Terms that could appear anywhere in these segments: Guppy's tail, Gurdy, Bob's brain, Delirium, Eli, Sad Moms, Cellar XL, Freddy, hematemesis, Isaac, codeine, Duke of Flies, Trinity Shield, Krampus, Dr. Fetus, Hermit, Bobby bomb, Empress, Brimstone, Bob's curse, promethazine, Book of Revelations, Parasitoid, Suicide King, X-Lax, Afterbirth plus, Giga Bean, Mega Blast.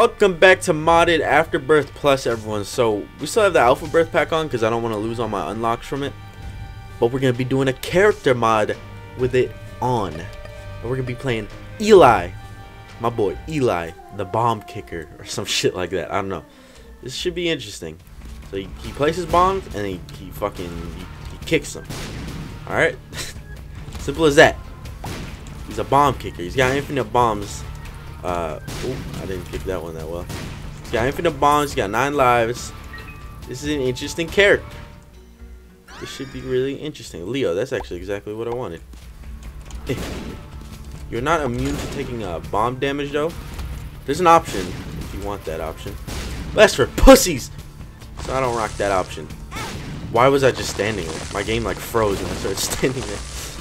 Welcome back to modded Afterbirth plus, everyone. So we still have the alpha birth pack on because I don't want to lose all my unlocks from it, but we're gonna be doing a character mod with it on, and we're gonna be playing Eli, my boy Eli the bomb kicker or some shit like that. I don't know, this should be interesting. So he places bombs and he fucking kicks them. All right. Simple as that. He's a bomb kicker. He's got infinite bombs. Ooh, I didn't kick that one that well. He's got infinite bombs. He's got 9 lives. This is an interesting character. This should be really interesting. Leo, that's actually exactly what I wanted. You're not immune to taking bomb damage, though. There's an option if you want that option. That's for pussies. So I don't rock that option. Why was I just standing there? My game like froze and I started standing there.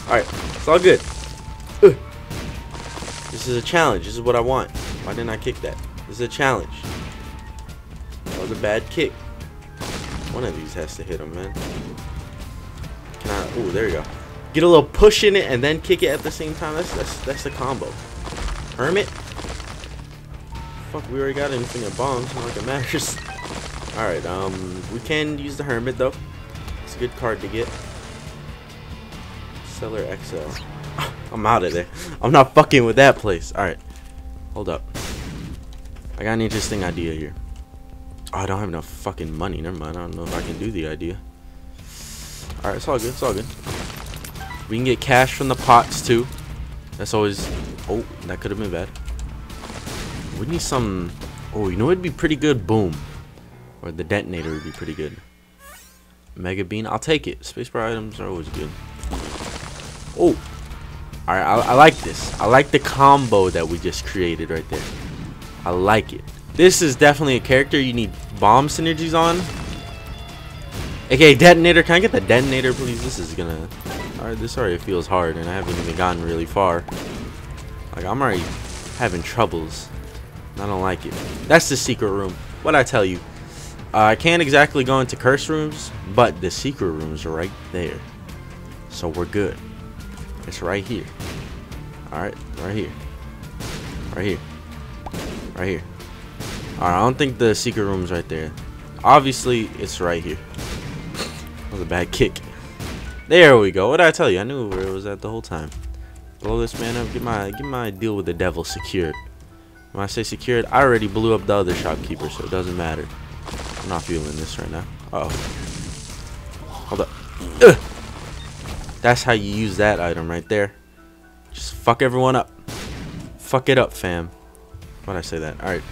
All right, it's all good. Ugh. This is a challenge. This is what I want. Why didn't I kick that? This is a challenge. That was a bad kick. One of these has to hit him, man. Can I? Ooh, there you go. Get a little push in it and then kick it at the same time. That's the combo. Hermit. Fuck, we already got infinite bombs. Not like it matters. All right. We can use the Hermit though. It's a good card to get. Cellar XL. I'm out of there. I'm not fucking with that place. All right, hold up. I got an interesting idea here. Oh, I don't have enough fucking money. Never mind. I don't know if I can do the idea. All right, it's all good. It's all good. We can get cash from the pots too. That's always. Oh, that could have been bad. We need some. Oh, you know it'd be pretty good. Boom, or the detonator would be pretty good. Mega Bean. I'll take it. Spacebar items are always good. Oh. Alright, I like this. I like the combo that we just created right there. I like it. This is definitely a character you need bomb synergies on. Okay, detonator. Can I get the detonator, please? This is gonna... Alright, this already feels hard, and I haven't even gotten really far. Like, I'm already having troubles. I don't like it. That's the secret room. What'd I tell you? I can't exactly go into curse rooms, but the secret room's right there. So we're good. It's right here. Alright, right here. Right here. Right here. Alright, I don't think the secret room's right there. Obviously, it's right here. That was a bad kick. There we go. What did I tell you? I knew where it was at the whole time. Blow this man up. Get my deal with the devil secured. When I say secured, I already blew up the other shopkeeper, so it doesn't matter. I'm not feeling this right now. Uh-oh. Hold up. Ugh. That's how you use that item right there. Just fuck everyone up. Fuck it up, fam. Why'd I say that? Alright.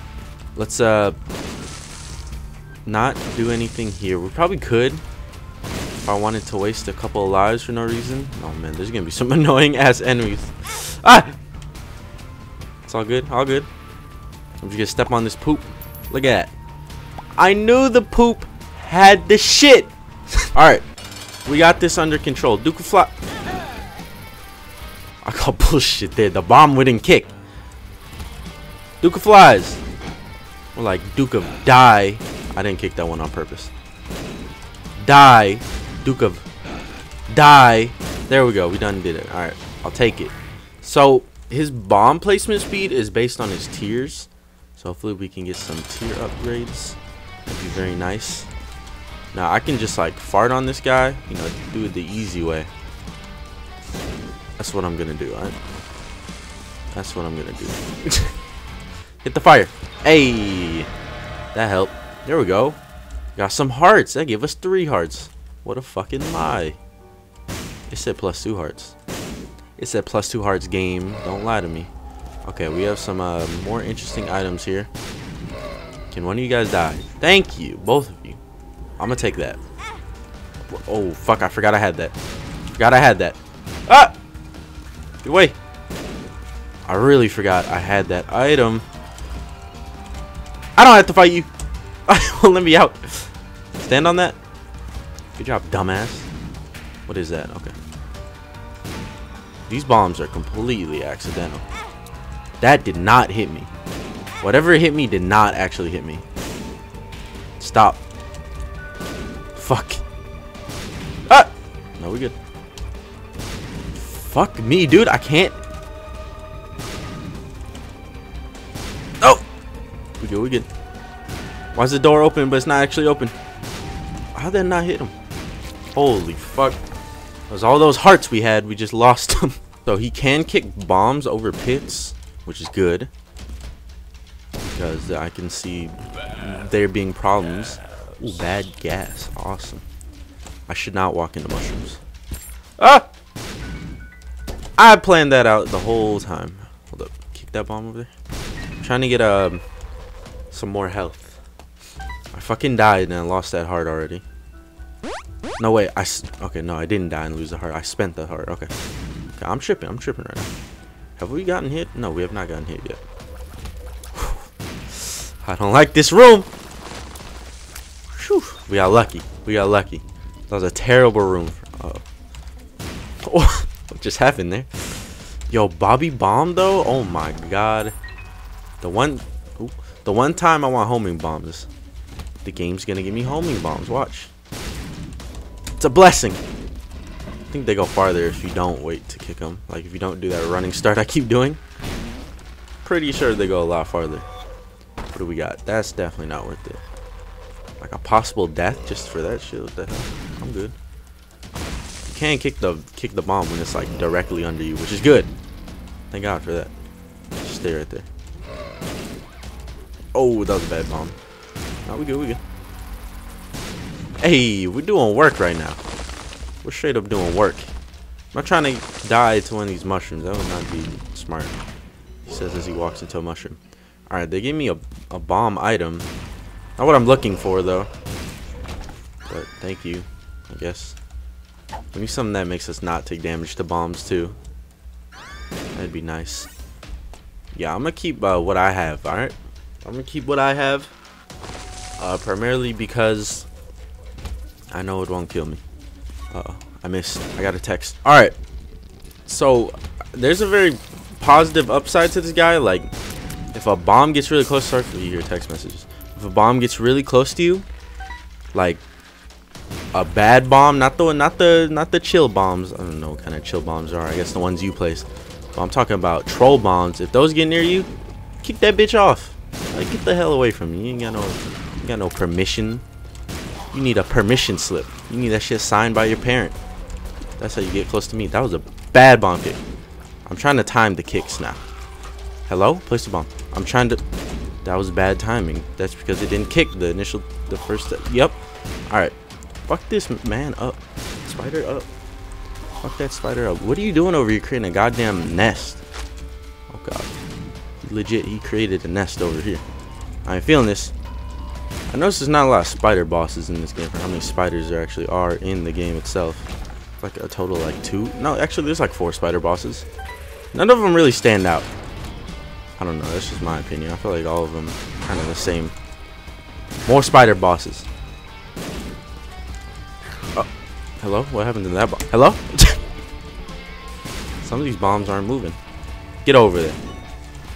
Let's not do anything here. We probably could. If I wanted to waste a couple of lives for no reason. Oh man, there's gonna be some annoying ass enemies. Ah! It's all good, all good. I'm just gonna step on this poop. Look at that. I knew the poop had the shit! Alright. We got this under control. Duke of Flies. I got bullshit there. The bomb wouldn't kick. Duke of Flies. Or like Duke of Die. I didn't kick that one on purpose. Die. Duke of Die. There we go. We done did it. Alright. I'll take it. So, his bomb placement speed is based on his tiers. So, hopefully we can get some tier upgrades. That'd be very nice. Now I can just like fart on this guy, you know, do it the easy way. That's what I'm gonna do, alright? That's what I'm gonna do. Hit the fire. Hey, that helped. There we go. Got some hearts. That gave us 3 hearts. What a fucking lie. It said +2 hearts. It said +2 hearts game. Don't lie to me. Okay, we have some more interesting items here. Can one of you guys die? Thank you, both of you. I'm gonna take that. Oh fuck! I forgot I had that. Forgot I had that. Ah! Get away! I really forgot I had that item. I don't have to fight you. Let me out. Stand on that. Good job, dumbass. What is that? Okay. These bombs are completely accidental. That did not hit me. Whatever hit me did not actually hit me. Stop. Fuck. Ah! No, we good. Fuck me, dude. I can't. Oh! We we good, we good. Why is the door open, but it's not actually open? How did I not hit him? Holy fuck. Because all those hearts we had, we just lost them. So he can kick bombs over pits, which is good. Because I can see there being problems. Ooh, bad gas. Awesome. I should not walk into mushrooms. Ah! I planned that out the whole time. Hold up. Kick that bomb over there. I'm trying to get some more health. I fucking died and I lost that heart already. No, wait. Okay, no, I didn't die and lose the heart. I spent the heart. Okay. Okay, I'm tripping. I'm tripping right now. Have we gotten hit? No, we have not gotten hit yet. I don't like this room. Whew. We got lucky. We got lucky. That was a terrible room. Oh, what just happened there? Yo, Bobby bomb though. Oh my god. The one time I want homing bombs. The game's gonna give me homing bombs. Watch. It's a blessing. I think they go farther if you don't wait to kick them. Like if you don't do that running start I keep doing. Pretty sure they go a lot farther. What do we got? That's definitely not worth it. Like a possible death just for that shit. What the hell? I'm good. You can kick the bomb when it's like directly under you, which is good. Thank God for that. Just stay right there. Oh, that was a bad bomb. No, we good, we good. Hey, we're doing work right now. We're straight up doing work. I'm not trying to die to one of these mushrooms. That would not be smart. He says as he walks into a mushroom. Alright, they gave me a bomb item. Not what I'm looking for, though. But thank you, I guess. We need something that makes us not take damage to bombs, too. That'd be nice. Yeah, I'm gonna keep what I have, alright? I'm gonna keep what I have. Primarily because I know it won't kill me. Uh-oh, I missed. I got a text. Alright. So, there's a very positive upside to this guy, like... If a bomb gets really close, sorry for you hear text messages. If a bomb gets really close to you, like a bad bomb, not the chill bombs. I don't know what kind of chill bombs are. I guess the ones you place. But I'm talking about troll bombs. If those get near you, kick that bitch off. Like get the hell away from me. You ain't got no, you got no permission. You need a permission slip. You need that shit signed by your parent. That's how you get close to me. That was a bad bomb kick. I'm trying to time the kicks now. Hello? Place the bomb. I'm trying to... That was bad timing. That's because it didn't kick the initial... The first... Yep. Alright. Fuck this man up. Spider up. Fuck that spider up. What are you doing over here creating a goddamn nest? Oh god. Legit, he created a nest over here. I ain't feeling this. I noticed there's not a lot of spider bosses in this game for how many spiders there actually are in the game itself. It's like a total like 2. No, actually there's like 4 spider bosses. None of them really stand out. I don't know, that's just my opinion. I feel like all of them kind of the same. More spider bosses. Oh, hello? What happened to that bomb? Hello? Some of these bombs aren't moving. Get over there.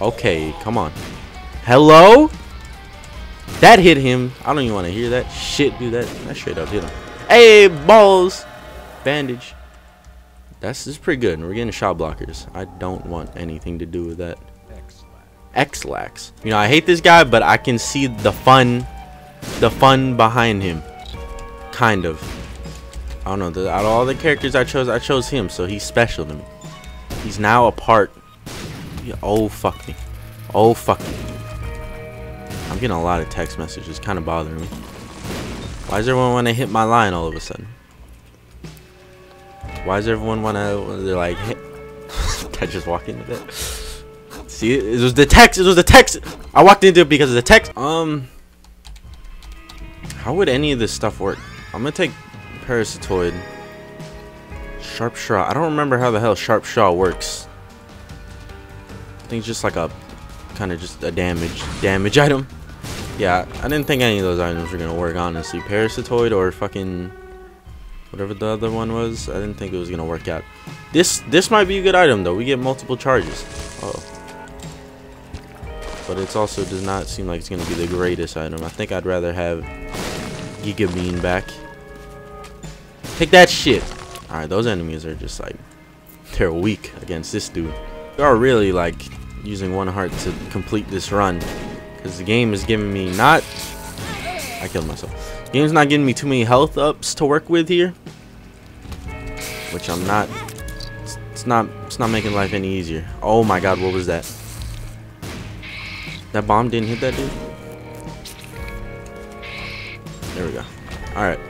Okay, come on. Hello? That hit him. I don't even want to hear that shit, dude. That straight up hit him. Hey, balls. Bandage. That's just pretty good. And we're getting shot blockers. I don't want anything to do with that. X-lax. You know, I hate this guy, but I can see the fun behind him. Kind of. I don't know. Out of all the characters I chose him, so he's special to me. He's now a part. Yeah, oh, fuck me. Oh, fuck me. I'm getting a lot of text messages. Kind of bothering me. Why does everyone want to hit my line all of a sudden? Why does everyone want to, they're like, hit? Did I just walk into that? See, it was the text. It was the text. I walked into it because of the text. How would any of this stuff work? I'm gonna take Parasitoid. Sharp Straw. I don't remember how the hell Sharp Straw works. I think it's just like a kind of just a damage item. Yeah, I didn't think any of those items were gonna work. Honestly, Parasitoid or fucking whatever the other one was. I didn't think it was gonna work out. This might be a good item though. We get multiple charges. Uh-oh. But it also does not seem like it's going to be the greatest item. I think I'd rather have Giga Bean back. Take that shit. Alright, those enemies are just like... They're weak against this dude. They are really like using one heart to complete this run. because the game is giving me not... I killed myself. The game's not giving me too many health ups to work with here, which I'm not... It's not making life any easier. Oh my god, what was that? That bomb didn't hit that dude? There we go. Alright.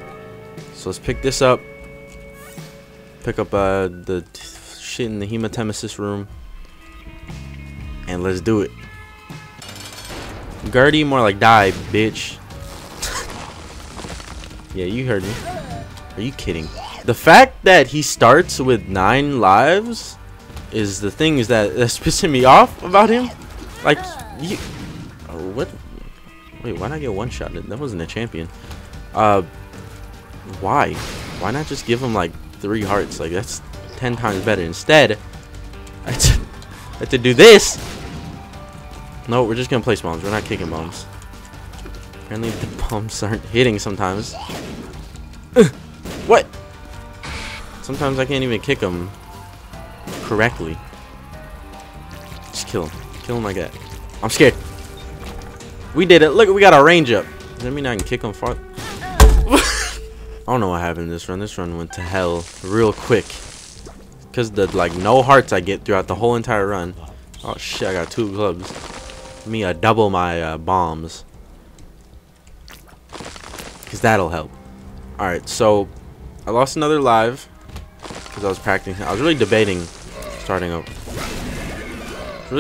So let's pick this up. Pick up the shit in the hematemesis room. And let's do it. Gurdy, more like die, bitch. Yeah, you heard me. Are you kidding? The fact that he starts with 9 lives is the thing is that's pissing me off about him. Like, you... Oh, what? Wait, why not get one shot? That wasn't a champion. Why? Why not just give him, like, 3 hearts? Like, that's 10 times better. Instead, I have to do this. No, we're just going to place bombs. We're not kicking bombs. Apparently, the bombs aren't hitting sometimes. What? Sometimes I can't even kick them correctly. Just kill him. Kill him like that. I'm scared. We did it. Look, we got our range up. Does that mean I can kick him far? I don't know what happened this run. This run went to hell real quick. Because the, like, no hearts I get throughout the whole entire run. Oh, shit. I got 2 clubs. Me, I double my bombs. Because that'll help. Alright, so I lost another live. Because I was practicing. I was really debating starting over. Get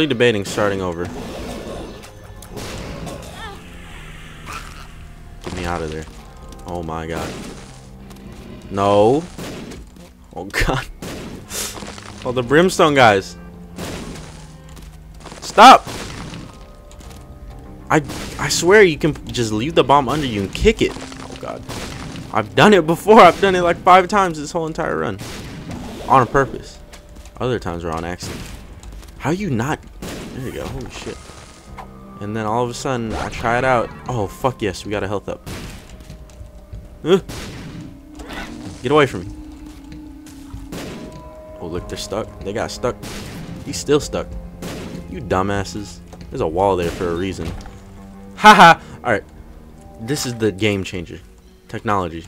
me out of there. Oh my god. No. Oh god. Oh, the brimstone guys. Stop! I swear you can just leave the bomb under you and kick it. Oh god. I've done it before. I've done it like 5 times this whole entire run. On purpose. Other times are on accident. How you not? There you go. Holy shit. And then all of a sudden, I try it out. Oh, fuck yes. We got a health up. Get away from me. Oh, look. They're stuck. They got stuck. He's still stuck. You dumbasses. There's a wall there for a reason. Haha. Alright. This is the game changer. Technology.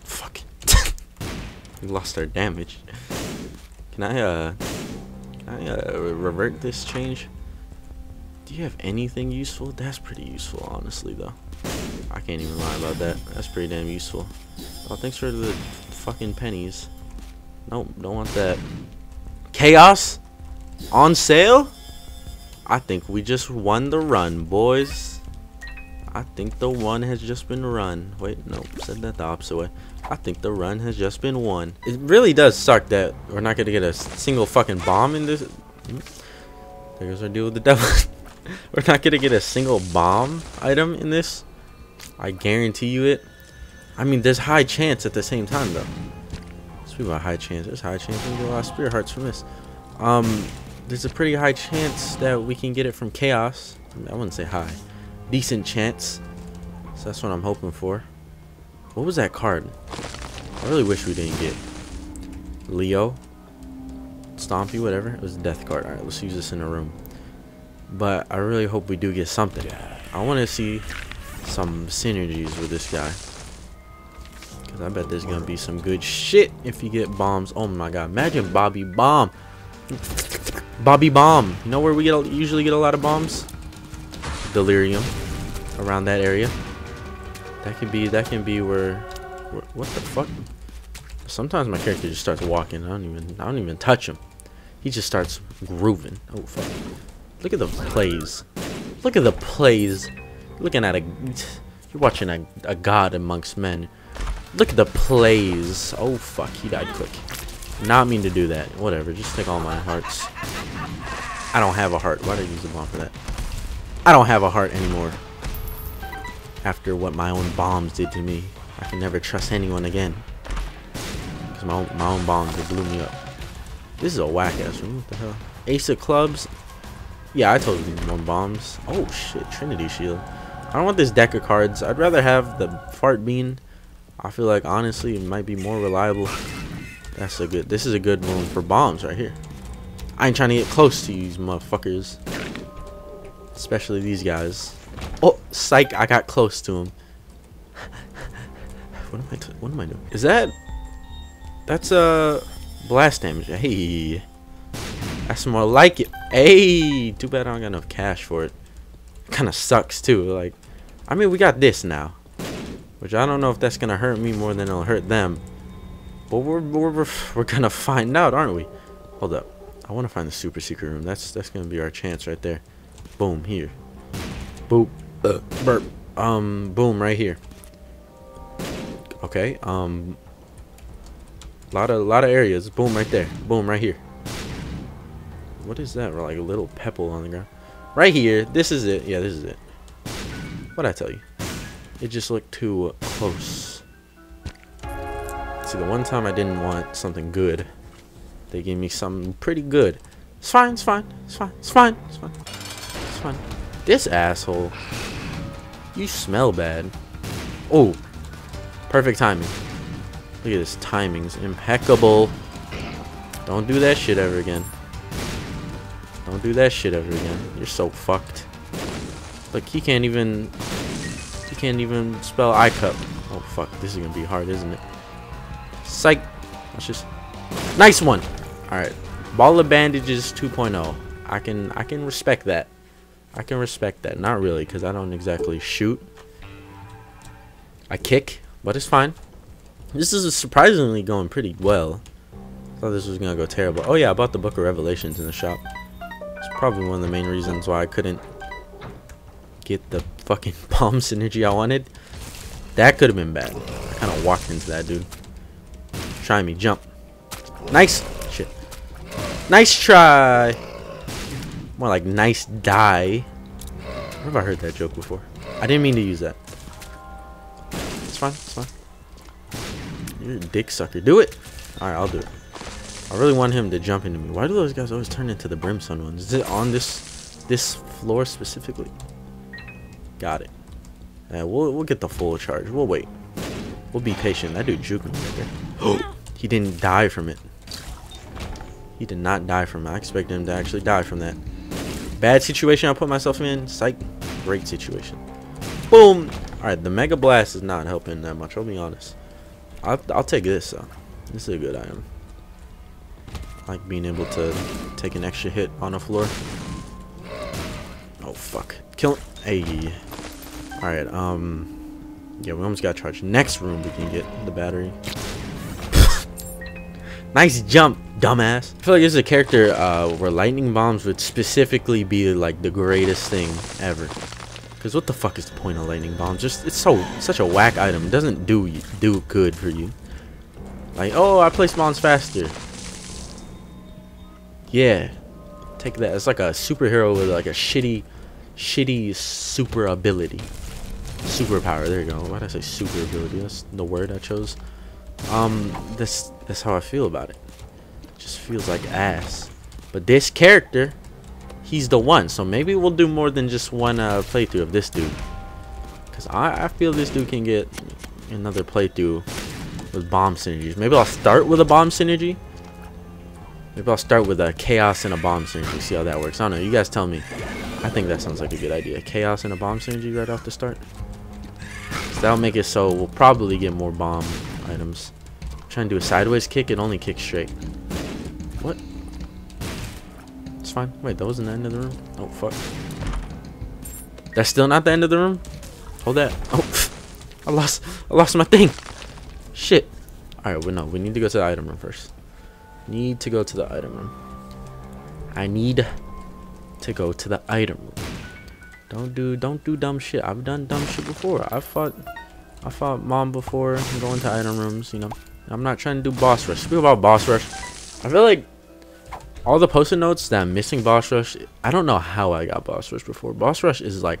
Fuck. We lost our damage. Can I revert this change? Do you have anything useful? That's pretty useful, honestly, though. I can't even lie about that. That's pretty damn useful. Oh, thanks for the fucking pennies. Nope, don't want that. Chaos? On sale? I think we just won the run, boys. I think the one has just been run. Wait, no, said that the opposite way. I think the run has just been won. It really does suck that we're not gonna get a single fucking bomb in this. There goes our deal with the devil. We're not gonna get a single bomb item in this. I guarantee you it. I mean, there's high chance at the same time though. Speaking about high chance, there's high chance we get a lot of spirit hearts from this. There's a pretty high chance that we can get it from chaos. I mean, I wouldn't say high. Decent chance, so that's what I'm hoping for. What was that card? I really wish we didn't get Leo, Stompy, whatever. It was a death card. All right, let's use this in a room. But I really hope we do get something. I want to see some synergies with this guy, because I bet there's gonna be some good shit if you get bombs. Oh my god, imagine Bobby bomb. Bobby bomb. You know where we get usually get a lot of bombs? Delirium, around that area. That can be where what the fuck? Sometimes my character just starts walking. I don't even touch him. He just starts grooving. Oh fuck! Look at the plays. Look at the plays. Looking at a, you're watching a god amongst men. Look at the plays. Oh fuck! He died quick. Not mean to do that. Whatever. Just take all my hearts. I don't have a heart. Why did I use the bomb for that? I don't have a heart anymore. After what my own bombs did to me, I can never trust anyone again. Because my own bombs, they blew me up. This is a whack-ass room. What the hell? Ace of clubs? Yeah, I totally need more bombs. Oh, shit. Trinity Shield. I don't want this deck of cards. I'd rather have the fart bean. I feel like, honestly, it might be more reliable. That's a good... This is a good room for bombs right here. I ain't trying to get close to these motherfuckers. especially these guys. Oh, psych, I got close to him. What am I doing? Is that... That's a blast damage. Hey, that's more like it. Hey, too bad I don't got enough cash for it. Kind of sucks too. Like, I mean, we got this now, which I don't know if that's gonna hurt me more than it'll hurt them. But we're gonna find out, aren't we? Hold up, I want to find the super secret room. That's gonna be our chance right there. Boom, here. Boop. Burp. Boom, right here. Okay. Lot of areas. Boom, right there. Boom, right here. What is that? Like a little pebble on the ground. Right here. This is it. Yeah, this is it. What'd I tell you? It just looked too close. See, the one time I didn't want something good, they gave me something pretty good. It's fine. It's fine. It's fine. It's fine. It's fine. It's fine. This asshole. You smell bad. Oh. Perfect timing. Look at this. Timing's impeccable. Don't do that shit ever again. Don't do that shit ever again. You're so fucked. Look, he can't even spell I cup. Oh fuck, this is gonna be hard, isn't it? Psych. That's just nice one. All right, ball of bandages 2.0. I can respect that. I can respect that. Not really, because I don't exactly shoot. I kick, but it's fine. This is surprisingly going pretty well. I thought this was gonna go terrible. Oh yeah, I bought the Book of Revelations in the shop. It's probably one of the main reasons why I couldn't get the fucking bomb synergy I wanted. That could have been bad. I kind of walked into that, dude. Try me, jump. Nice shit. Nice try. More like nice die. Where have I heard that joke before? I didn't mean to use that. It's fine. It's fine. You're a dick sucker. Do it. All right, I'll do it. I really want him to jump into me. Why do those guys always turn into the Brimstone ones? Is it on this floor specifically? Got it. Yeah, we'll get the full charge. We'll wait. We'll be patient. That dude juked me right there. He didn't die from it. He did not die from it. I expect him to actually die from that. Bad situation I put myself in. Psych. Great situation. Boom. All right, the Mega Blast is not helping that much. I'll be honest. I'll take this though. This is a good item. I like being able to take an extra hit on a floor. Oh fuck. Kill him. Hey. Alright, yeah, we almost got charged. Next room we can get the battery. Nice jump, dumbass. I feel like this is a character where lightning bombs would specifically be like the greatest thing ever. Cause what the fuck is the point of lightning bombs? Just it's such a whack item. It doesn't do good for you. Like, oh, I place bombs faster. Yeah, take that. It's like a superhero with like a shitty super ability, superpower. There you go. Why did I say super ability? That's the word I chose. That's how I feel about it. It just feels like ass. But this character, he's the one. So maybe we'll do more than just one playthrough of this dude, because I feel this dude can get another playthrough with bomb synergies. Maybe I'll start with a bomb synergy. Maybe I'll start with a chaos and a bomb synergy. See how that works. I don't know. You guys tell me. I think that sounds like a good idea. Chaos and a bomb synergy right off the start. So that'll make it so we'll probably get more bomb items. I'm trying to do a sideways kick. It only kicks straight. What? It's fine. Wait, that wasn't the end of the room? Oh, fuck. That's still not the end of the room? Hold that. Oh, I lost my thing. Shit. All right, well, no. We need to go to the item room first. Need to go to the item room. I need to go to the item room. Don't do dumb shit. I've done dumb shit before. I fought mom before going to item rooms, you know. I'm not trying to do boss rush. Speak about boss rush. I feel like all the post-it notes that I'm missing boss rush. I don't know how I got boss rush before. Boss rush is like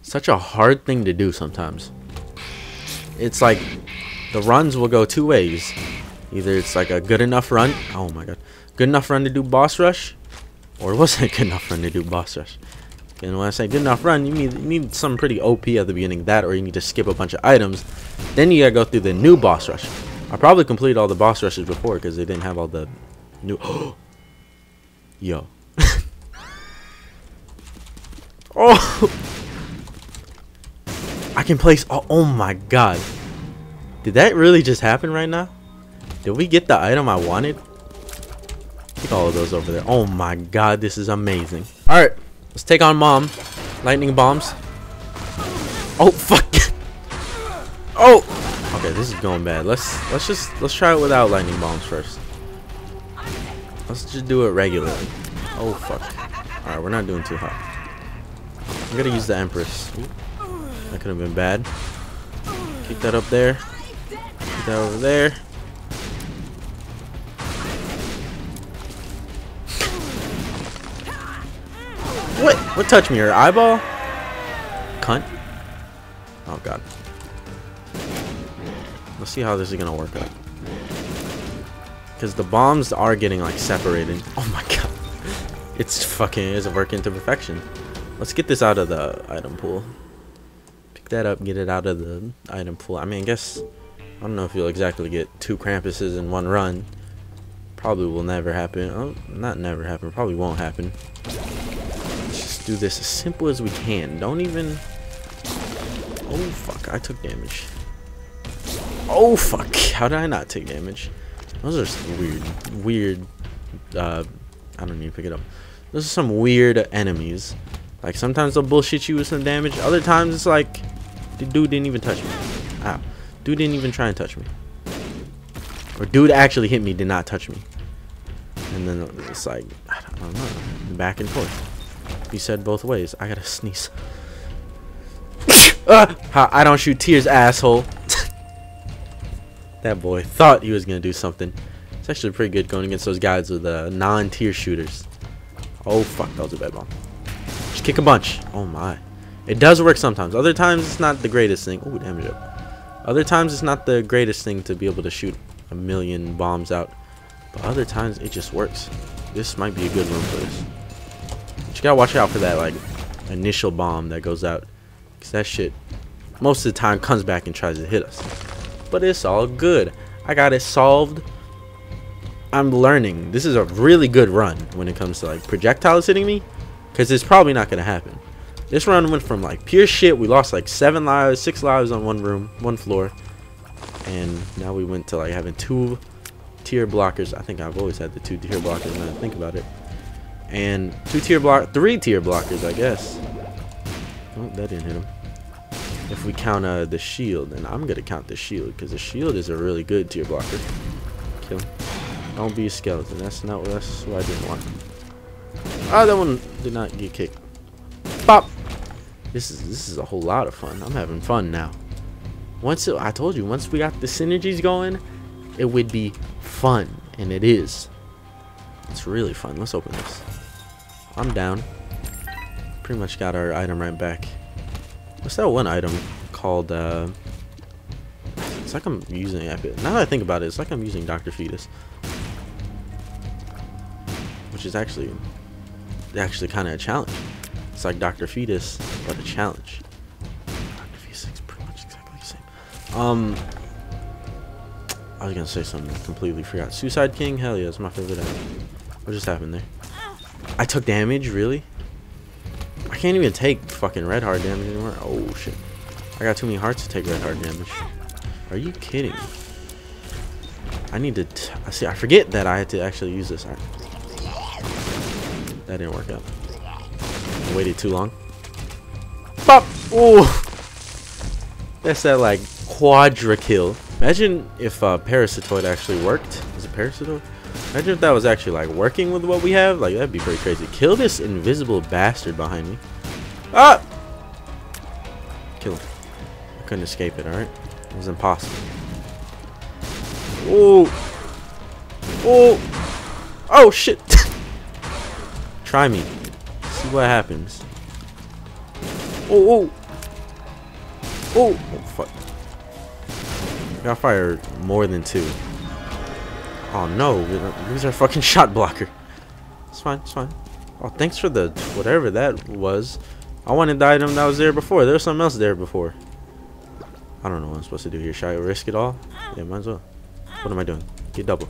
such a hard thing to do sometimes. It's like the runs will go two ways. Either it's like a good enough run. Oh my god. Good enough run to do boss rush. Or it wasn't a good enough run to do boss rush. And when I say good enough run, you need something pretty OP at the beginning of that. Or you need to skip a bunch of items. Then you gotta go through the new boss rush. I probably completed all the boss rushes before because they didn't have all the new... Yo. Oh! I can place. Oh my god. Did that really just happen right now? Did we get the item I wanted? Take all of those over there. Oh my god, this is amazing. Alright, let's take on Mom. Lightning bombs. Oh fuck. Oh! Okay, this is going bad. Let's try it without lightning bombs first. Let's just do it regularly. Oh fuck. Alright, we're not doing too hot. I'm gonna use the Empress. That could have been bad. Keep that up there. Keep that over there. What? What touched me? Her eyeball? Cunt? Oh god. Let's see how this is gonna work out. Because the bombs are getting like separated. Oh my god. It's fucking is working to perfection. Let's get this out of the item pool. Pick that up, get it out of the item pool. I mean, I guess I don't know if you'll exactly get two Krampuses in one run. Probably will never happen. Oh, not never happen. Probably won't happen. Let's just do this as simple as we can. Don't even. Oh fuck! I took damage. Oh fuck! How did I not take damage? Those are some weird, I don't need to pick it up. Those are some weird enemies. Like sometimes they'll bullshit you with some damage. Other times it's like the dude didn't even touch me. Ow. Dude didn't even try and touch me. Or dude actually hit me, did not touch me. And then it's like, I don't know. Back and forth. He said both ways. I gotta sneeze. I don't shoot tears, asshole. That boy thought he was gonna do something. It's actually pretty good going against those guys with non-tier shooters. Oh fuck, that was a bad bomb. Just kick a bunch. Oh my. It does work sometimes. Other times it's not the greatest thing. Oh, damage up. Other times it's not the greatest thing to be able to shoot a million bombs out. But other times it just works. This might be a good room for this. But you gotta watch out for that like initial bomb that goes out. Cause that shit most of the time comes back and tries to hit us. But it's all good. I got it solved. I'm learning. This is a really good run when it comes to like projectiles hitting me, because it's probably not gonna happen. This run went from like pure shit. We lost like 7 lives, 6 lives on one room, one floor, and now we went to like having 2 tier blockers. I think I've always had the 2 tier blockers when I think about it, and 3 tier blockers, I guess. Oh, that didn't hit him. If we count the shield, and I'm gonna count the shield because the shield is a really good tier blocker. Kill him. Don't be a skeleton. That's not what I didn't want. Oh, that one did not get kicked. Pop. This is a whole lot of fun. I'm having fun now. I told you, once we got the synergies going, it would be fun, and it is. It's really fun. Let's open this. I'm down. Pretty much got our item right back. What's that one item called? It's like I'm using it. Now that I think about it, it's like I'm using Dr. Fetus. Which is actually kind of a challenge. It's like Dr. Fetus, but a challenge. Dr. Fetus is pretty much exactly the same. I was gonna say something, completely forgot. Suicide King, hell yeah, it's my favorite item. What just happened there? I took damage, really? I can't even take fucking red heart damage anymore. Oh shit! I got too many hearts to take red heart damage. Are you kidding? I need to. I see. I forget that I had to actually use this. That didn't work out. I waited too long. Pop! Ooh! That's that like quadra kill. Imagine if Parasitoid actually worked. Is it Parasitoid? Imagine if that was actually like working with what we have. Like that'd be pretty crazy. Kill this invisible bastard behind me. Ah! Kill him. I couldn't escape it. All right, it was impossible. Ooh! Ooh! Oh shit! Try me. See what happens. Oh, oh, oh! Oh fuck! Got fired more than 2. Oh no! Use our fucking shot blocker. It's fine. It's fine. Oh, thanks for the whatever that was. I wanted the item that was there before. There was something else there before. I don't know what I'm supposed to do here. Should I risk it all? Yeah, might as well. What am I doing? Get double.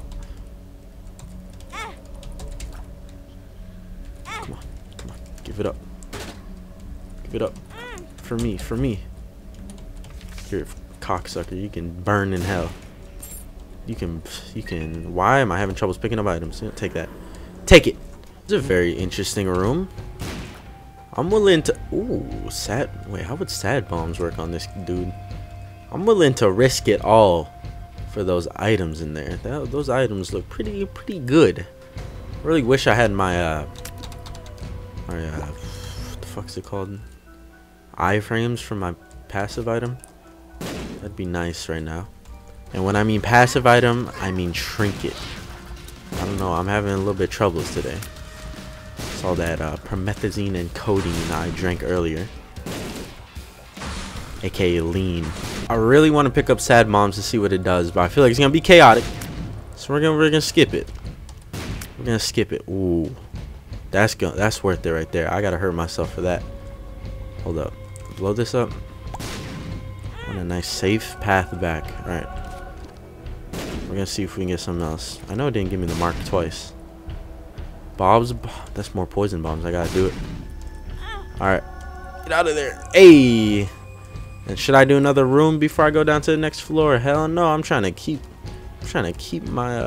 Give it up. Get up. For me, for me. You're a cocksucker. You can burn in hell. You can. Why am I having troubles picking up items? Take that. Take it. It's a very interesting room. I'm willing to. Ooh, sad. Wait, how would sad bombs work on this dude? I'm willing to risk it all for those items in there. Those items look pretty good. Really wish I had my what the fuck's it called? Iframes for my passive item. That'd be nice right now. And when I mean passive item, I mean trinket. I don't know, I'm having a little bit of troubles today. It's all that promethazine and codeine I drank earlier. AKA lean. I really want to pick up Sad Moms to see what it does, but I feel like it's going to be chaotic. So we're gonna skip it. We're going to skip it. Ooh. That's worth it right there. I got to hurt myself for that. Hold up. Blow this up. On a nice safe path back. Alright. We're gonna see if we can get something else. I know it didn't give me the mark twice. Bob's, that's more poison bombs. I gotta do it. All right, get out of there. Hey, and should I do another room before I go down to the next floor? Hell no. I'm trying to keep my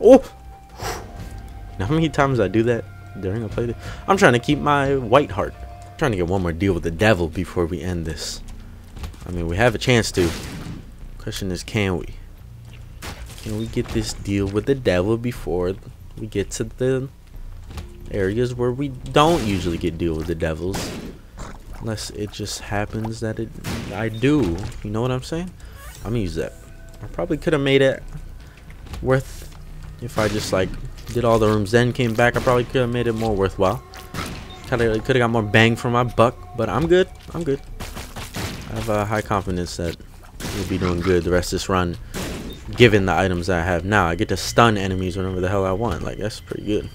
oh, you know how many times I do that during a play? I'm trying to keep my white heart. I'm trying to get one more deal with the devil before we end this. I mean, we have a chance to. Question is, can we? Can we get this deal with the devil before we get to the areas where we don't usually get deal with the devils? Unless it just happens that I do. You know what I'm saying? I'm gonna use that. I probably could have made it worth if I just like did all the rooms then came back. I probably could have made it more worthwhile. Kinda could have got more bang for my buck, but I'm good. I'm good. I have high confidence that we'll be doing good the rest of this run. Given the items that I have now, I get to stun enemies whenever the hell I want. Like, that's pretty good.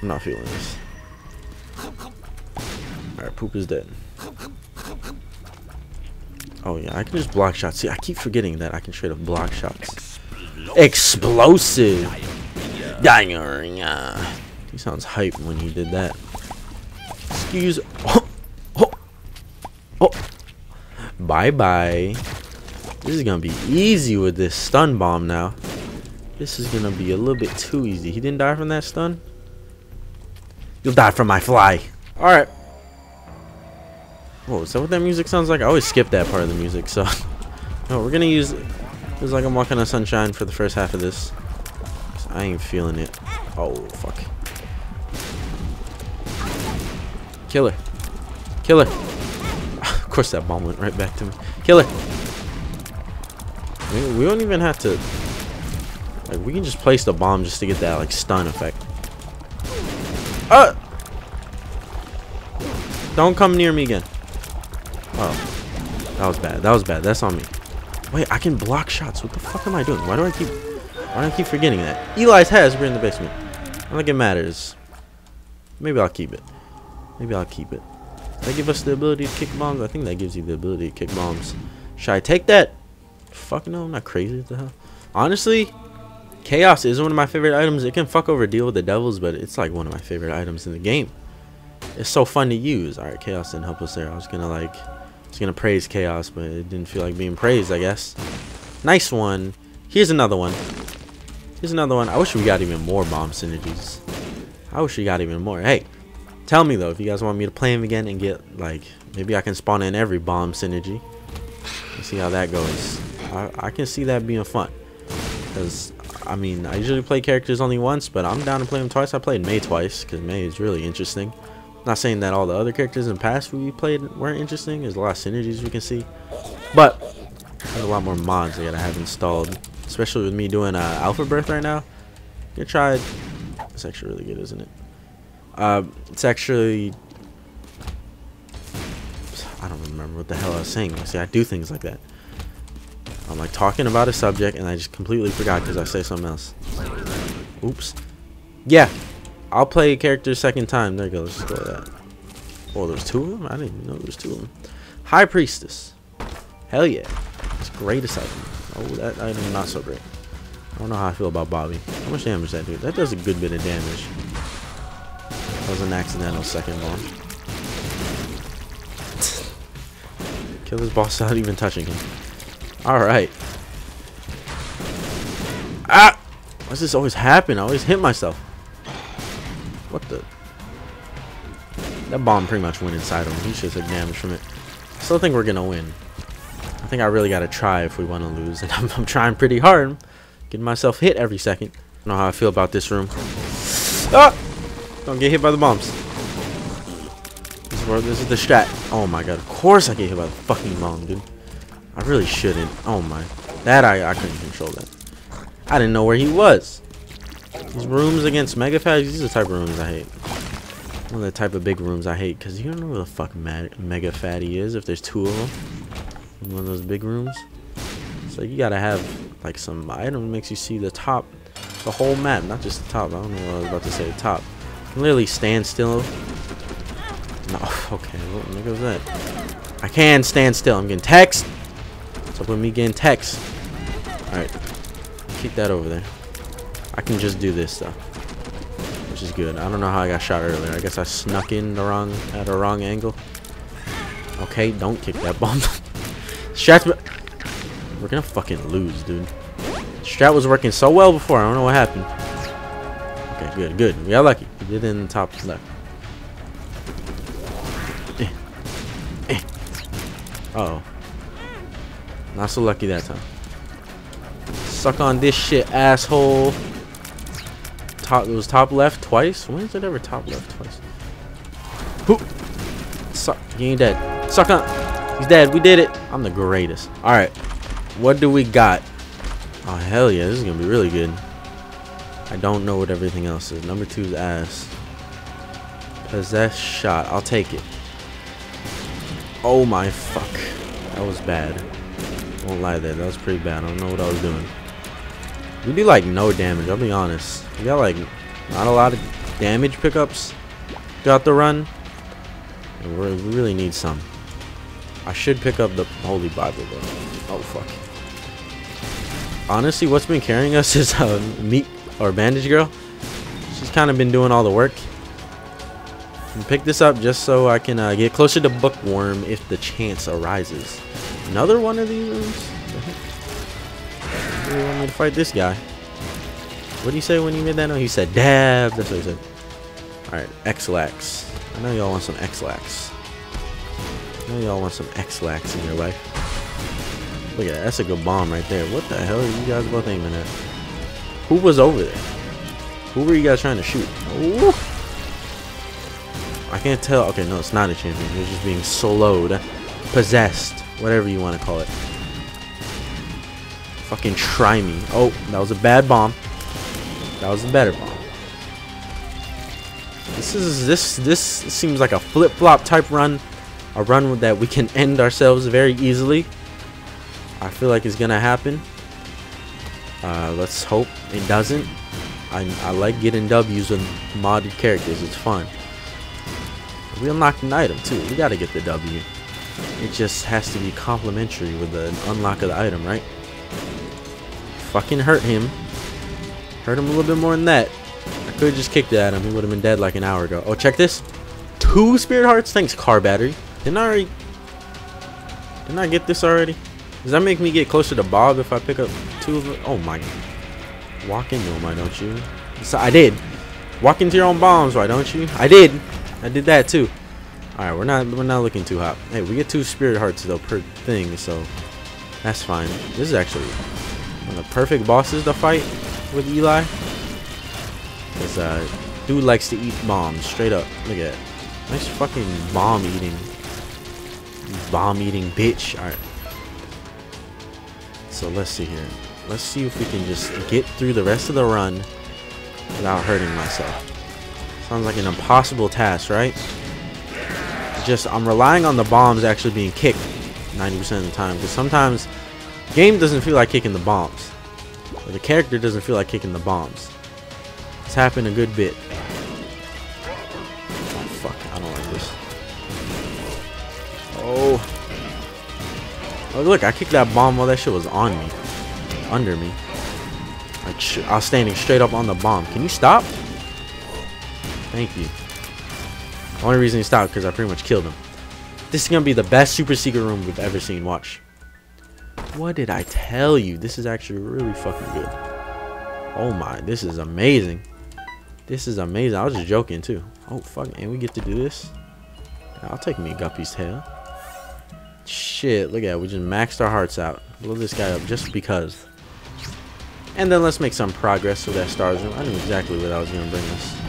I'm not feeling this. Alright, poop is dead. Oh yeah, I can just block shots. See, I keep forgetting that I can straight up block shots. Explosive! Diarrhea! He sounds hype when he did that. Excuse. Oh! Oh! Oh! Bye bye. This is gonna be easy with this stun bomb now. This is gonna be a little bit too easy. He didn't die from that stun? You'll die from my fly. Alright. Whoa, is that what that music sounds like? I always skip that part of the music, so. No, we're gonna use it. Feels like I'm walking on sunshine for the first half of this. I ain't feeling it. Oh, fuck. Kill her. Kill her. Of course, that bomb went right back to me. Kill her. We don't even have to, like, we can just place the bomb just to get that, like, stun effect. Don't come near me again. Oh, that was bad. That was bad. That's on me. Wait, I can block shots. What the fuck am I doing? Why do I keep forgetting that? Eli's has. We're in the basement. I don't think it matters. Maybe I'll keep it. Maybe I'll keep it. Does that give us the ability to kick bombs? I think that gives you the ability to kick bombs. Should I take that? Fuck no, I'm not crazy. What the hell? Honestly, chaos is one of my favorite items. It can fuck over deal with the devils, but it's like one of my favorite items in the game. It's so fun to use. Alright, chaos didn't help us there. I was gonna like, praise chaos, but it didn't feel like being praised, I guess. Nice one. Here's another one. Here's another one. I wish we got even more bomb synergies. I wish we got even more. Hey, tell me though if you guys want me to play him again and get like, maybe I can spawn in every bomb synergy. Let's see how that goes. I can see that being fun, because I mean I usually play characters only once, but I'm down to play them twice. I played May twice because May is really interesting. I'm not saying that all the other characters in the past we played weren't interesting. There's a lot of synergies we can see, but there's a lot more mods I gotta have installed, especially with me doing alpha birth right now. Gonna try. It's actually really good, isn't it? It's actually, I don't remember what the hell I was saying. See, I do things like that. I'm like talking about a subject and I just completely forgot because I say something else. Oops. Yeah, I'll play a character second time. There you go. Let's just go with that. Oh, there's two of them? I didn't even know there's two of them. High Priestess. Hell yeah. It's greatest item. Oh, that item not so great. I don't know how I feel about Bobby. How much damage that dude? That does a good bit of damage. That was an accidental second bomb. Kill this boss without even touching him. Alright. Ah! Why does this always happen? I always hit myself. What the? That bomb pretty much went inside him. He should have took damage from it. I still think we're going to win. I think I really got to try if we want to lose. And I'm trying pretty hard. Getting myself hit every second. I don't know how I feel about this room. Ah! Don't get hit by the bombs. This is the strat. Oh my god. Of course I get hit by the fucking bomb, dude. I really shouldn't. Oh my. That I couldn't control that. I didn't know where he was. These rooms against mega fags, these are the type of rooms I hate. One of the type of big rooms I hate, because you don't know where the fuck mega fatty is if there's two of them. One of those big rooms. So you gotta have like some item that makes you see the top, the whole map, not just the top. I don't know what I was about to say, the top. You can literally stand still. No, okay, what was that? I can stand still. I'm getting text. What's up with me getting text? Alright. Keep that over there. I can just do this stuff, which is good. I don't know how I got shot earlier. I guess I snuck in the wrong at a wrong angle. Okay, don't kick that bomb. Strat, we're gonna fucking lose, dude. Strat was working so well before. I don't know what happened. Okay, good, good. We got lucky. We did it in the top left. Uh oh. Not so lucky that time. Suck on this shit, asshole. Top, it was top left twice? When is it ever top left twice? Whoop. Suck. He ain't dead. Suck on. He's dead. We did it. I'm the greatest. Alright. What do we got? Oh, hell yeah. This is going to be really good. I don't know what everything else is. Number two's ass. Possess shot. I'll take it. Oh my fuck. That was bad. Won't lie there. That was pretty bad. I don't know what I was doing. We do like no damage. I'll be honest. We got like not a lot of damage pickups throughout the run. And we really need some. I should pick up the Holy Bible though. Oh fuck. Honestly, what's been carrying us is Meat or Bandage Girl. She's kind of been doing all the work. Pick this up just so I can get closer to Bookworm if the chance arises. Another one of these rooms? You really want me to fight this guy? What did he say when he made that? No, he said dab. That's what he said. Alright, X-Lax. I know y'all want some X-Lax. I know y'all want some X-Lax in your life. Look at that. That's a good bomb right there. What the hell are you guys both aiming at? Who was over there? Who were you guys trying to shoot? Ooh. I can't tell. Okay, no, it's not a champion. You're just being slowed, possessed, whatever you want to call it. Fucking try me. Oh, that was a bad bomb. That was a better bomb. This seems like a flip-flop type run, a run that we can end ourselves very easily. I feel like it's gonna happen. Let's hope it doesn't. I like getting W's with modded characters. It's fun. We unlocked an item too. We gotta get the W. It just has to be complimentary with the unlock of the item, right? Fucking hurt him. Hurt him a little bit more than that. I could have just kicked at him. He would have been dead like an hour ago. Oh, check this. 2 spirit hearts. Thanks, car battery. Didn't I get this already? Does that make me get closer to Bob if I pick up 2 of them? Oh my god. Walk into him, why don't you? So I did. Walk into your own bombs, why don't you? I did. I did that too. Alright, we're not looking too hot. Hey, we get 2 spirit hearts though per thing, so that's fine. This is actually one of the perfect bosses to fight with Eli. This dude likes to eat bombs, straight up. Look at that. Nice fucking bomb eating. Bitch. Alright. So let's see here. Let's see if we can just get through the rest of the run without hurting myself. Sounds like an impossible task, right? Just, I'm relying on the bombs actually being kicked 90% of the time. Because sometimes the game doesn't feel like kicking the bombs. Or the character doesn't feel like kicking the bombs. It's happened a good bit. Oh, fuck. I don't like this. Oh. Oh, look. I kicked that bomb while that shit was on me. Under me. I was standing straight up on the bomb. Can you stop? Thank you. The only reason he stopped because I pretty much killed him. This is gonna be the best super secret room we've ever seen. Watch. What did I tell you? This is actually really fucking good. Oh my, this is amazing. This is amazing. I was just joking too. Oh fuck, and we get to do this. I'll take me a Guppy's tail. Shit, look at that. We just maxed our hearts out. Blow this guy up just because. And then let's make some progress with that stars room. I knew exactly where that was gonna bring us.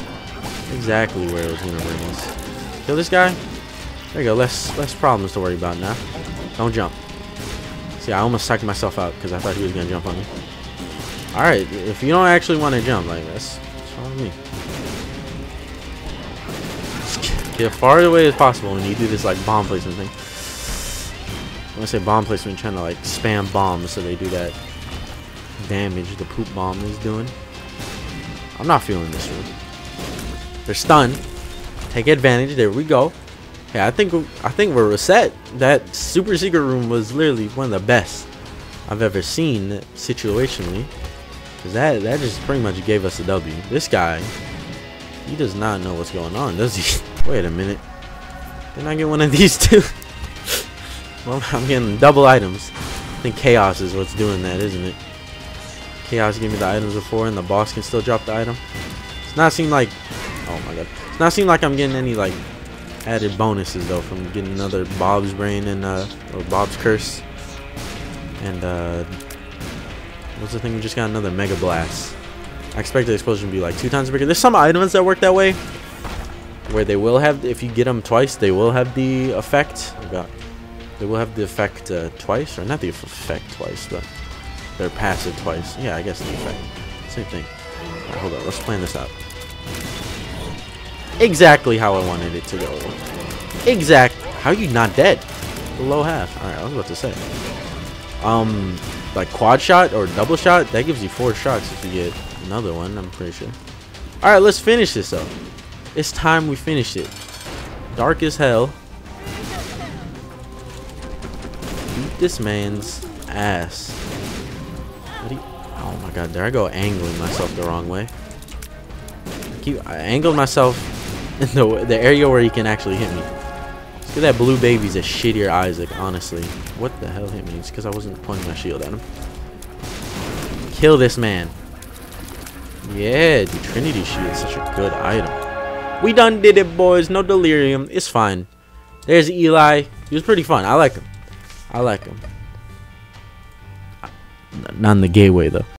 Exactly where it was gonna bring us. Kill this guy. There you go. Less problems to worry about now. Don't jump. See, I almost psyched myself out because I thought he was gonna jump on me. All right, if you don't actually want to jump, like that's wrong with me. Just get as far away as possible when you do this like bomb placement thing. When I say bomb placement, I'm trying to like spam bombs so they do that damage the poop bomb is doing. I'm not feeling this room. They're stunned. Take advantage. There we go. Yeah, I think we're reset. That super secret room was literally one of the best I've ever seen situationally. Cause that just pretty much gave us a W. This guy, he does not know what's going on, does he? Wait a minute. Didn't I get one of these two? Well, I'm getting double items. I think chaos is what's doing that, isn't it? Chaos gave me the items before, and the boss can still drop the item. It's not seem like, oh my god, it's not seem like I'm getting any like added bonuses though from getting another Bob's brain and or Bob's curse, and what's the thing, we just got another Mega Blast. I expect the explosion to be like 2 times bigger. There's some items that work that way, where they will have, if you get them twice, they will have the effect. Oh god, they will have the effect twice, or not the effect twice, but they're passive twice. Yeah, I guess the effect, same thing. All right, hold on, let's plan this out. Exactly how I wanted it to go. Exact. How are you not dead? The low half. Alright, I was about to say. Like quad shot or double shot, that gives you 4 shots if you get another one, I'm pretty sure. Alright, let's finish this up. It's time we finish it. Dark as hell. Beat this man's ass. Oh my god, there I go angling myself the wrong way. I angled myself in the area where he can actually hit me. Look at that blue baby's a shittier Isaac, honestly. What the hell hit me? It's because I wasn't pointing my shield at him. Kill this man. Yeah, the Trinity Shield is such a good item. We done did it, boys. No delirium. It's fine. There's Eli. He was pretty fun. I like him. Not in the gay way, though.